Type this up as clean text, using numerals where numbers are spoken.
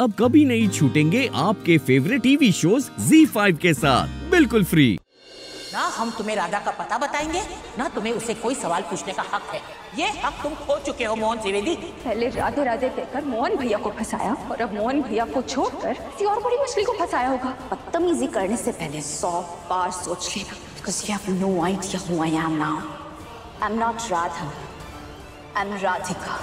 अब कभी नहीं छूटेंगे आपके फेवरेट टीवी शोज Z5 के साथ बिल्कुल फ्री। ना हम तुम्हें राधा का पता बताएंगे, ना तुम्हें उसे कोई सवाल पूछने का हक है। ये हक तुम खो चुके हो मोहन त्रिवेदी। पहले राधे राधे कहकर मोहन भैया को फंसाया और अब मोहन भैया को छोड़कर किसी और बड़ी मुश्किल को फंसाया होगा। बदतमीजी करने से पहले 100 बार सोच लेना। Because you have no idea who I am now. I'm not Radha. I'm Radhika.